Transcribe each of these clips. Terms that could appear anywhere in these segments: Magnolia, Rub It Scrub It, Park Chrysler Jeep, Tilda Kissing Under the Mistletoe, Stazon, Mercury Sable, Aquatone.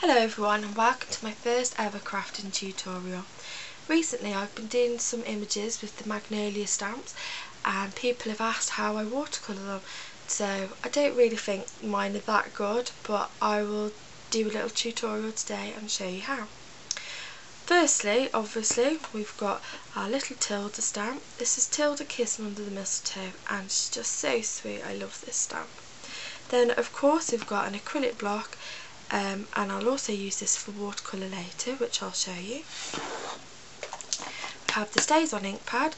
Hello everyone and welcome to my first ever crafting tutorial. Recently I've been doing some images with the Magnolia stamps and people have asked how I watercolour them, so I don't really think mine are that good, but I will do a little tutorial today and show you how. Firstly, obviously, we've got our little Tilda stamp. This is Tilda Kissing Under the Mistletoe and she's just so sweet. I love this stamp. Then of course we've got an acrylic block. And I'll also use this for watercolour later, which I'll show you. I have the Stazon ink pad,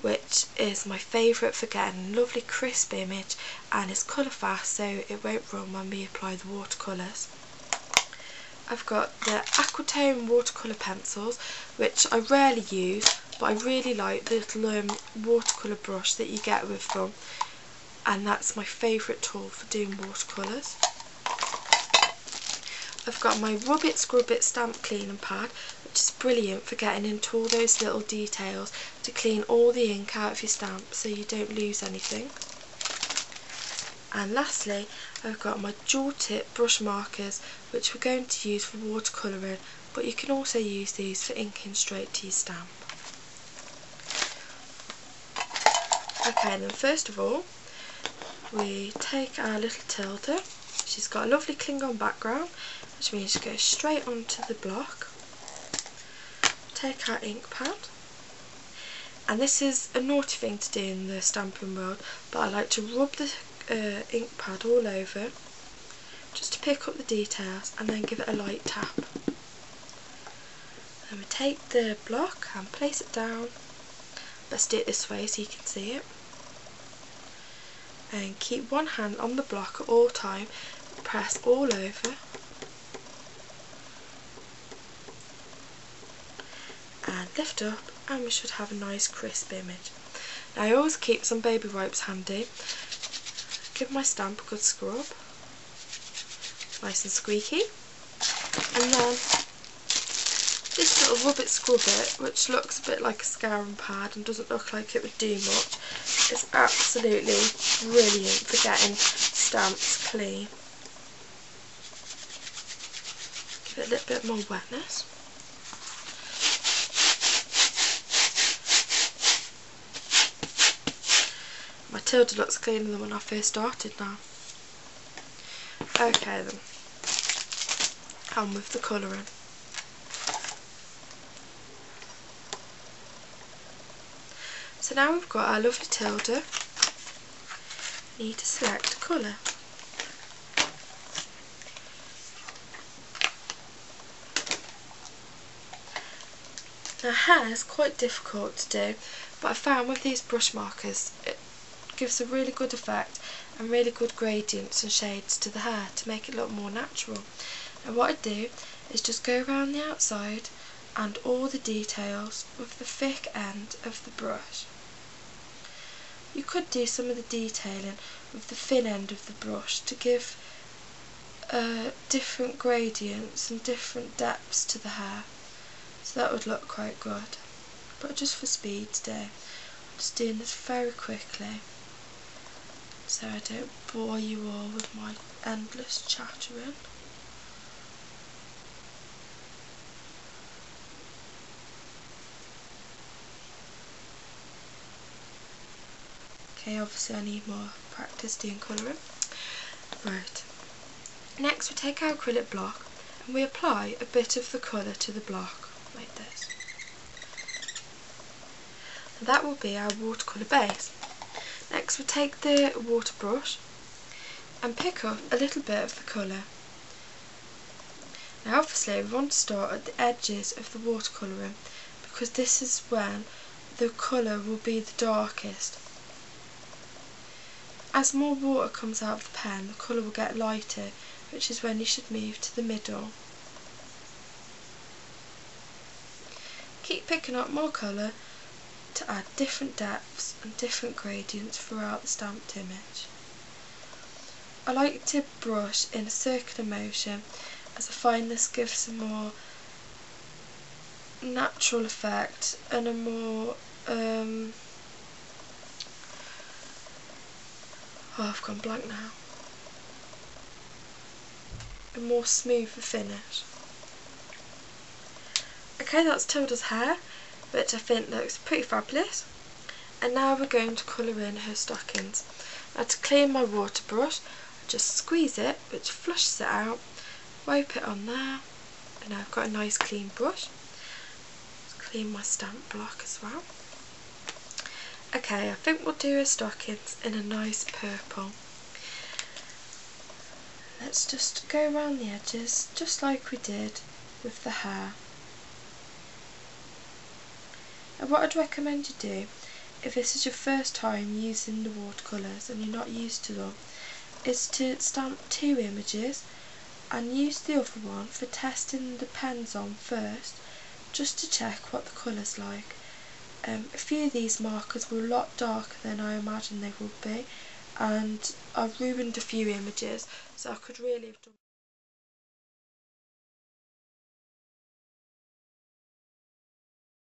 which is my favourite for getting a lovely crisp image, and it's colour fast so it won't run when we apply the watercolours. I've got the Aquatone watercolour pencils, which I rarely use, but I really like the little watercolour brush that you get with them, and that's my favourite tool for doing watercolours. I've got my Rub It Scrub It stamp cleaning pad, which is brilliant for getting into all those little details to clean all the ink out of your stamp so you don't lose anything. And lastly, I've got my dual tip brush markers, which we're going to use for watercolouring, but you can also use these for inking straight to your stamp. Okay, then first of all, we take our little Tilda. She's got a lovely Klingon background, which means she goes straight onto the block. Take our ink pad, and this is a naughty thing to do in the stamping world, but I like to rub the ink pad all over just to pick up the details, and then give it a light tap. And we take the block and place it down. Let's do it this way so you can see it. And keep one hand on the block at all time, press all over, and lift up, and we should have a nice crisp image. Now I always keep some baby wipes handy, give my stamp a good scrub, nice and squeaky, and then this little Rub It Scrub It, which looks a bit like a scouring pad and doesn't look like it would do much, is absolutely brilliant for getting stamps clean. Give it a little bit more wetness. My Tilda looks cleaner than when I first started now. Okay then, on with the colouring. So now we've got our lovely Tilda. We need to select a colour. Now hair is quite difficult to do, but I found with these brush markers it gives a really good effect and really good gradients and shades to the hair to make it look more natural. And what I do is just go around the outside and all the details with the thick end of the brush. You could do some of the detailing with the thin end of the brush to give different gradients and different depths to the hair, so that would look quite good, but just for speed today I'm just doing this very quickly so I don't bore you all with my endless chattering. Okay, obviously I need more practice doing colouring. Right, next we take our acrylic block and we apply a bit of the colour to the block, like this. And that will be our watercolour base. Next we take the water brush and pick up a little bit of the colour. Now obviously we want to start at the edges of the watercolouring, because this is when the colour will be the darkest. As more water comes out of the pen, the colour will get lighter, which is when you should move to the middle. Keep picking up more colour to add different depths and different gradients throughout the stamped image. I like to brush in a circular motion, as I find this gives a more natural effect and a more I've gone blank now. a more smoother finish. Okay, that's Tilda's hair, which I think looks pretty fabulous. And now we're going to colour in her stockings. Now, to clean my water brush, I just squeeze it, which flushes it out, wipe it on there, and now I've got a nice clean brush. Just clean my stamp block as well. Okay, I think we'll do her stockings in a nice purple. Let's just go around the edges, just like we did with the hair. And what I'd recommend you do, if this is your first time using the watercolours and you're not used to them, is to stamp two images and use the other one for testing the pens on first, just to check what the colour's like. A few of these markers were a lot darker than I imagined they would be, and I've ruined a few images, so I could really have done